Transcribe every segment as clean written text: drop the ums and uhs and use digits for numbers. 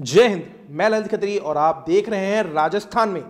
जय हिंद, मैं ललित खत्री और आप देख रहे हैं राजस्थान में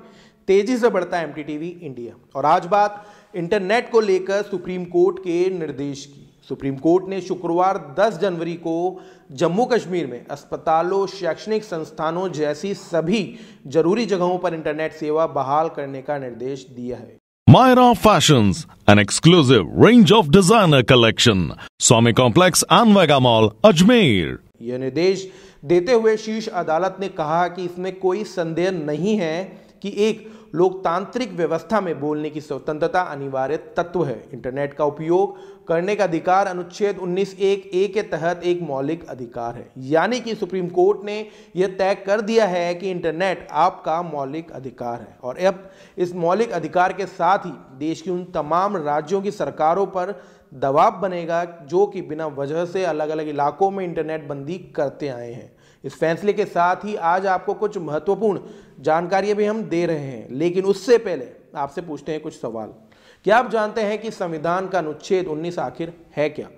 तेजी से बढ़ता है MTTV इंडिया। और आज बात इंटरनेट को लेकर सुप्रीम कोर्ट के निर्देश की। सुप्रीम कोर्ट ने शुक्रवार 10 जनवरी को जम्मू कश्मीर में अस्पतालों, शैक्षणिक संस्थानों जैसी सभी जरूरी जगहों पर इंटरनेट सेवा बहाल करने का निर्देश दिया है। Myra fashions, an exclusive range of designer collection, Swami complex and वैगा mall, Ajmer. यह निर्देश देते हुए शीर्ष अदालत ने कहा कि इसमें कोई संदेह नहीं है कि एक लोकतांत्रिक व्यवस्था में बोलने की स्वतंत्रता अनिवार्य तत्व है। इंटरनेट का उपयोग करने का अधिकार अनुच्छेद 19(1)(a) के तहत एक मौलिक अधिकार है। यानी कि सुप्रीम कोर्ट ने यह तय कर दिया है कि इंटरनेट आपका मौलिक अधिकार है और अब इस मौलिक अधिकार के साथ ही देश की उन तमाम राज्यों की सरकारों पर दबाव बनेगा जो कि बिना वजह से अलग अलग इलाकों में इंटरनेट बंदी करते आए हैं। इस फैसले के साथ ही आज आपको कुछ महत्वपूर्ण जानकारियां भी हम दे रहे हैं, लेकिन उससे पहले आपसे पूछते हैं कुछ सवाल। क्या आप जानते हैं कि संविधान का अनुच्छेद 19 आखिर है क्या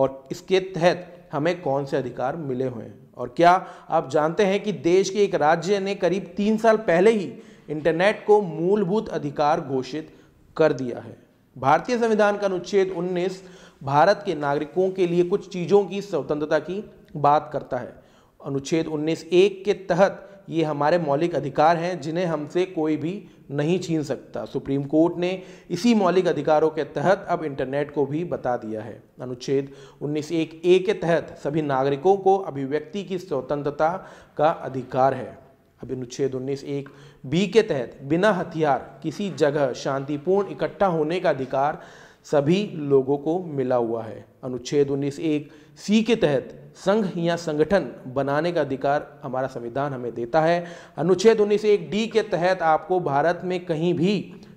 और इसके तहत हमें कौन से अधिकार मिले हुए हैं? और क्या आप जानते हैं कि देश के एक राज्य ने करीब 3 साल पहले ही इंटरनेट को मूलभूत अधिकार घोषित कर दिया है? भारतीय संविधान का अनुच्छेद 19 भारत के नागरिकों के लिए कुछ चीज़ों की स्वतंत्रता की बात करता है। अनुच्छेद 19(1) के तहत ये हमारे मौलिक अधिकार हैं जिन्हें हमसे कोई भी नहीं छीन सकता। सुप्रीम कोर्ट ने इसी मौलिक अधिकारों के तहत अब इंटरनेट को भी बता दिया है। अनुच्छेद 19(1)(a) के तहत सभी नागरिकों को अभिव्यक्ति की स्वतंत्रता का अधिकार है। अब अनुच्छेद 19(1)(b) के तहत बिना हथियार किसी जगह शांतिपूर्ण इकट्ठा होने का अधिकार सभी लोगों को मिला हुआ है। अनुच्छेद 19(1)(c) के तहत संघ या संगठन बनाने का अधिकार हमारा संविधान हमें देता है। अनुच्छेद 19(1)(d) के तहत आपको भारत में कहीं भी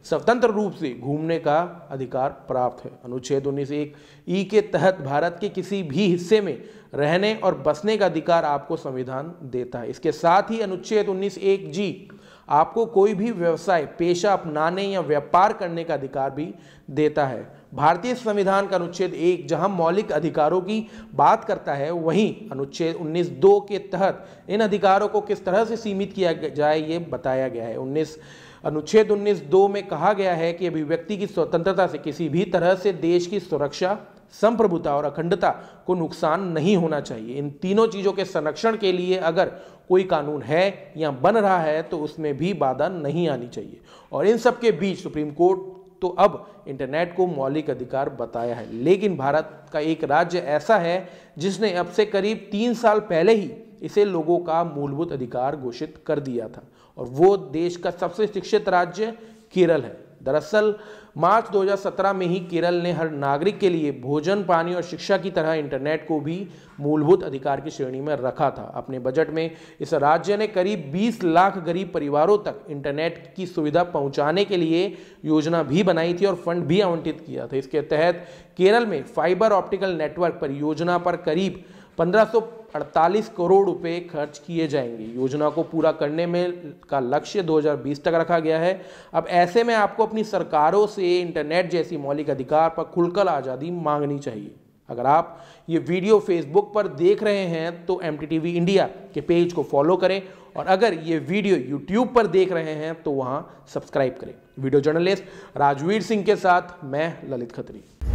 स्वतंत्र रूप से घूमने का अधिकार प्राप्त है। अनुच्छेद 19(1)(e) के तहत भारत के किसी भी हिस्से में रहने और बसने का अधिकार आपको संविधान देता है। इसके साथ ही अनुच्छेद 19(1)(g) आपको कोई भी व्यवसाय, पेशा अपनाने या व्यापार करने का अधिकार भी देता है। भारतीय संविधान का अनुच्छेद 1 जहां मौलिक अधिकारों की बात करता है, वहीं अनुच्छेद 19(2) के तहत इन अधिकारों को किस तरह से सीमित किया जाए ये बताया गया है। अनुच्छेद 19(2) में कहा गया है कि अभिव्यक्ति की स्वतंत्रता से किसी भी तरह से देश की सुरक्षा, संप्रभुता और अखंडता को नुकसान नहीं होना चाहिए। इन तीनों चीज़ों के संरक्षण के लिए अगर कोई कानून है या बन रहा है तो उसमें भी बाधा नहीं आनी चाहिए। और इन सब के बीच सुप्रीम कोर्ट तो अब इंटरनेट को मौलिक अधिकार बताया है, लेकिन भारत का एक राज्य ऐसा है जिसने अब से करीब 3 साल पहले ही इसे लोगों का मूलभूत अधिकार घोषित कर दिया था और वो देश का सबसे शिक्षित राज्य केरल है। दरअसल मार्च 2017 में ही केरल ने हर नागरिक के लिए भोजन, पानी और शिक्षा की तरह इंटरनेट को भी मूलभूत अधिकार की श्रेणी में रखा था। अपने बजट में इस राज्य ने करीब 20 लाख गरीब परिवारों तक इंटरनेट की सुविधा पहुंचाने के लिए योजना भी बनाई थी और फंड भी आवंटित किया था। इसके तहत केरल में फाइबर ऑप्टिकल नेटवर्क परियोजना पर करीब 1548 करोड़ रुपए खर्च किए जाएंगे। योजना को पूरा करने में का लक्ष्य 2020 तक रखा गया है। अब ऐसे में आपको अपनी सरकारों से इंटरनेट जैसी मौलिक अधिकार पर खुलकर आज़ादी मांगनी चाहिए। अगर आप ये वीडियो फेसबुक पर देख रहे हैं तो MTTV इंडिया के पेज को फॉलो करें और अगर ये वीडियो यूट्यूब पर देख रहे हैं तो वहाँ सब्सक्राइब करें। वीडियो जर्नलिस्ट राजवीर सिंह के साथ मैं ललित खत्री।